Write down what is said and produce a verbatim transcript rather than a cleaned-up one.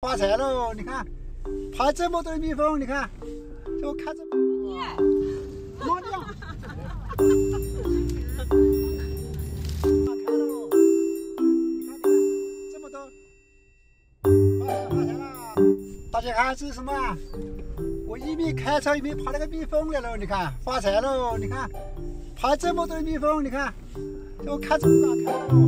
发财喽！你看，爬这么多的蜜蜂，你看，就看这么。妈的！打开喽！你看，你看，这么多，发财发财啦！大家看这是什么？我一边开车一边爬那个蜜蜂来了，你看，发财喽！你看，爬这么多的蜜蜂，你看，就看这么打开喽。